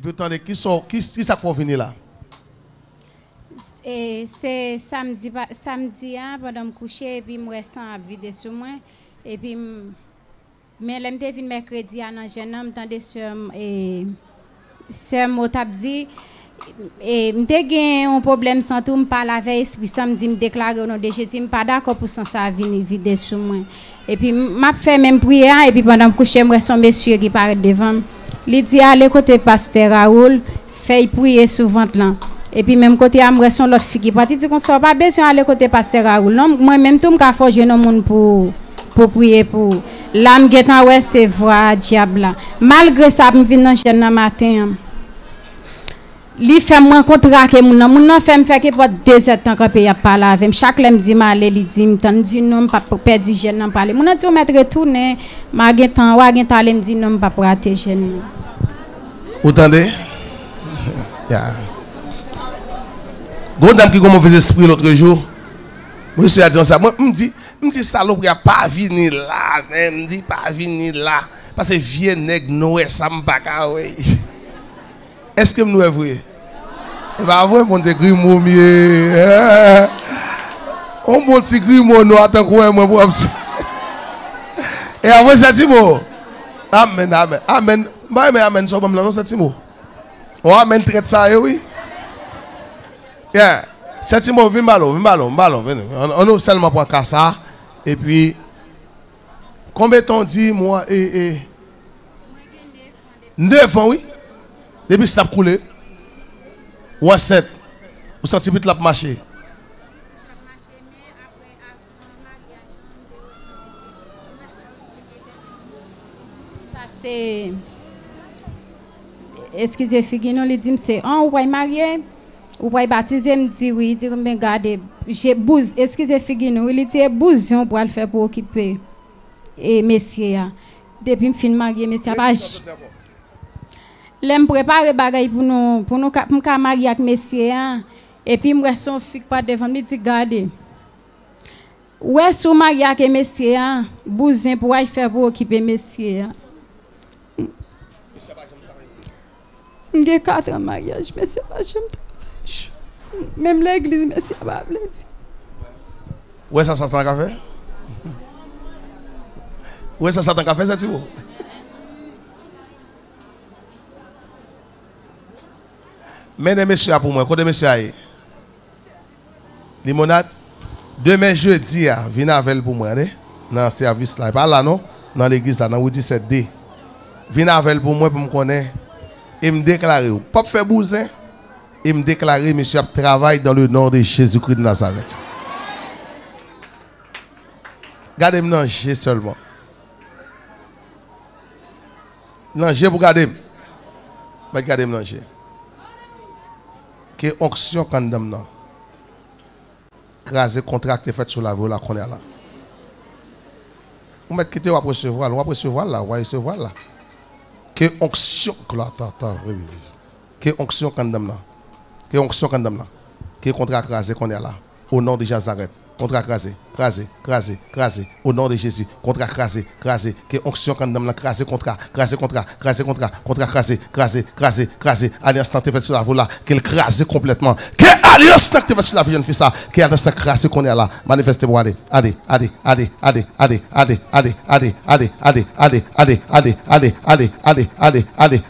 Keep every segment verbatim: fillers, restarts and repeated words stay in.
Et puis, attendez, qui sont, qui, qui ça faut venir là? C'est samedi, samedi, hein, pendant me coucher, et puis me ressens à vider sur moi, et puis mais l'aime devine mercredi à un jeune homme, tandis que et ce mot dit et me dégain un problème sans tout me parle avec esprit samedi me déclarer au nom de Jésus me pas d'accord pour sans ça venir vider sur moi, et puis m'a fait même prière, et puis pendant me coucher me ressens monsieur qui paraît devant, il dit allez côté Pasteur Raoul, fais prier souvent là. Et puis même côté à moi son l'autre fille qui partit dit qu'on sort pas besoin aller côté Pasteur Raoul. Non, moi même tout me ca forger dans monde pour pour prier pour l'âme guetan ouais c'est voir diable là. Malgré ça me vinn dans chaîne dans matin. Li fait moi contraquer mon mon nan fait me faire que porte désert tant camper y parler avec chaque lèm dit m'aller li dit m'tan dit non pas perdre jeune nan parler. Mon nan dit on mettre retourner ma guetan wa guetan lèm dit non pas rater jeune. Vous entendez? Gros dame qui commence à faire esprit l'autre jour, monsieur a dit ça. Moi, me dit, me dit salope, pas venir là, me dit pas venir là, parce que vieux nèg noé ça me pas ouais. Est-ce que nous est vrai? Et va vrai mon petit grimo mieux. On mon petit grimo noir tant qu'on est moi propre. Et avant ça dit mot. Amen, amen, amen. Bah mais amen, ça va me lancer ça dit mot. Oh amen traite ça oui. Yeah. C'est un mot, viens ballon, viens ballon, ballon, venez. On a seulement pour ça. Et puis, combien de temps dit, moi, et. et... neuf ans, oui. Depuis ça a coulé. Ou à sept. Vous sentez plus la marché. Excusez-moi, Figuino, les dîmes, c'est un ou pas marié? Ou pas baptisé, me dit oui, dit me garder, j'ai bouse, excusez Figuino, il était bousion pour le faire pour occuper. Et messieurs, depuis me fin marié, messieurs pas. L'aime préparer bagaille pour nous pour nous pour me marier avec messieurs, et puis me son fille pas devant me dit garder. Ouais, sous marié avec messieurs, bousin pour aller faire pour occuper messieurs. J'ai quatre mariages, mais c'est pas jamais. Même l'église, mais c'est pas bleu. Ouais, ça, ça s'attend à café. Ouais, ça s'attend à café, ça, c'est bon. Mesdames et messieurs, pour moi, quand les messieurs aillent, limonade, demain jeudi, venez avec elle pour moi, dans le service là, pas là, non, dans l'église là, dans le dix-sept D. Venez avec elle pour moi, pour me connaître, et me déclarer, pas faire bousin. Et me déclarer, monsieur, je travaille dans le nom de Jésus-Christ de Nazareth. Gardez-moi dans le G seulement. Dans le G pour garder. Mais gardez-moi dans le G. Que l'onction qu'on donne là. Craser, contracter, fait sur la voie, là, qu'on est là. Vous mettez quitter, on va recevoir, on va recevoir là, on va recevoir là. Que l'onction qu'on là, attends, attends, oui, oui. Que l'onction qu'on donne là. Que onction condamne là. Que contrat crasé qu'on est là. Au nom de Nazareth. Contrat crasé, crasé, crasé, crasé. Au nom de Jésus. Contrat crasé, crasé. Que onction condamne là. Crasé contrat, crasé contrat, crasé contrat, contrat crasé, crasé, crasé, crasé. Alliance tant que fait sur la voie là. Qu'elle crasé complètement. Que alliance tant que fait sur la voie là. Que alliance tant que crasé qu'on est là. Manifestez pour aller. Allez, allez, allez, allez, allez, allez, allez, allez, allez, allez, allez, allez, allez, allez, allez, allez, allez, allez, allez,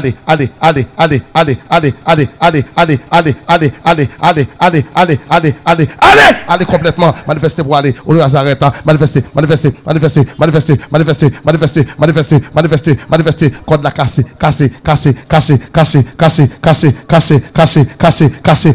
allez, allez, allez, allez, allez, allez, allez, allez, allez. Allez, allez, allez, allez, allez, allez, allez, allez, allez, allez, allez complètement, manifestez pour aller, au Nazareth, manifestez, manifestez, manifestez, manifestez, manifestez, manifestez, manifestez, manifestez, manifestez, quand la cassé, cassé, cassé, cassé, cassé, cassé, cassé, cassé, cassé, cassé, cassé, cassé,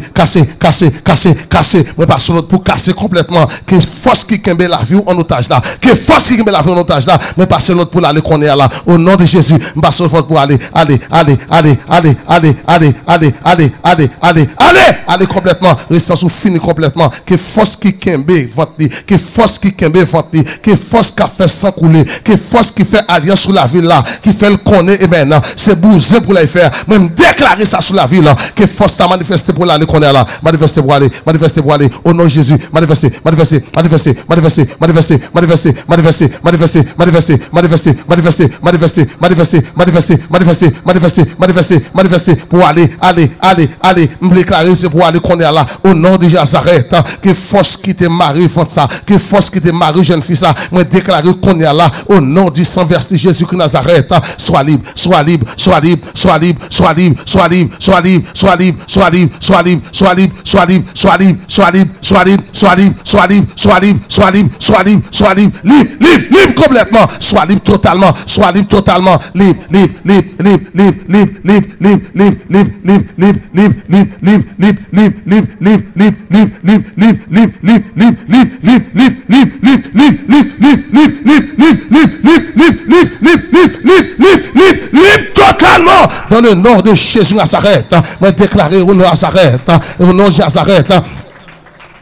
cassé, cassé, cassé, mais pas sur l'autre pour casser complètement, que force qui kembe la vie en otage là, que force qui kembe la vie en otage là, mais pas sur l'autre pour aller qu'on est là, au nom de Jésus, pas sur l'autre pour aller, allez, allez, allez, allez, allez, allez, allez, allez, allez, allez, allez, allez complètement, restance ou fini complètement, que force qui kembe vanti, que force qui kembe vanti, que force qui fait sans couler, que force qui fait alliance sur la ville là, qui fait le connaître, et maintenant, c'est bousé pour la faire, même déclarer ça sur la ville là, que force ça manifeste pour la le qu'on est là. Manifestez-vous, allez, manifestez-vous, allez, au nom de Jésus, manifestez, manifestez, manifestez, manifestez, manifestez, manifestez, manifestez, manifestez, manifestez, manifestez, manifestez, manifestez, manifestez, manifestez, manifestez, manifestez, manifestez, manifestez, pour aller, aller, aller, aller, me déclarer, c'est pour aller qu'on est là, au nom de Nazareth, que force qui te marie, font ça, que force qui te marie, jeune fille, ça, me déclarer qu'on est là, au nom du sang versé de Jésus de Nazareth, sois libre, sois libre, sois libre, sois libre, sois libre, sois libre, sois libre, sois libre, sois libre, sois libre, sois libre, sois libre, sois libre, sois libre, sois libre, sois libre, sois libre, sois libre, sois libre, sois libre, sois libre, libre, libre, libre complètement, sois libre totalement, sois libre totalement, libre, libre, libre, libre, libre, libre, libre, libre, libre, libre, libre, libre, libre, libre, libre, libre, libre, libre, libre, libre, libre, libre, libre, libre, libre, libre, libre, libre, libre, libre, libre, libre, libre, libre, libre, libre, libre, libre, libre, libre, libre, libre, libre, libre, libre, libre, totalement. Dans le nom de Jésus Nazareth, mais déclaré au nom de Nazareth, au nom de Nazareth.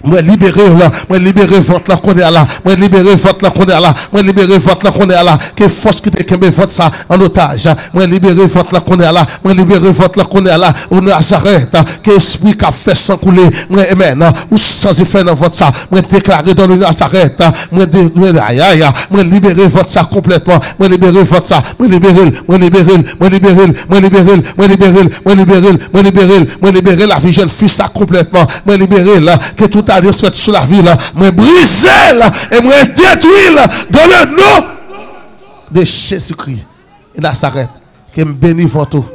Moi libéré là, moi libéré votre la qu'on est là, moi libéré votre la qu'on est là, moi libéré votre la qu'on est là, que force qui te kembe votre ça en otage, moi libéré votre la qu'on est là, moi libéré votre la qu'on est là, on Nazareth, que esprit qu'a fait sans couler, moi amen, ou sans effet dans votre ça, moi déclaré dans le Nazareth, moi aïe moi libéré votre ça complètement, moi libéré votre ça, moi libéré, moi libéré, moi libéré, moi libéré, moi libéré, moi libéré, moi libéré, moi libéré la vie jeune fille ça complètement, moi libéré là, que tout à dire sur la ville, moi briser et moi détruire dans le nom de Jésus-Christ. Et là, s'arrête. Que me bénisse tout,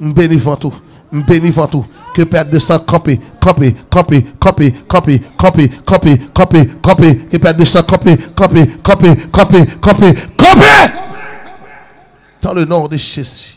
me bénisse tout, me bénisse tout. Que perte de sang campé, campé, campé, campé, campé, campé, campé, campé, campé. Que perte de sang campé, campé, campé, campé, campé, campé. Dans le nom de Jésus.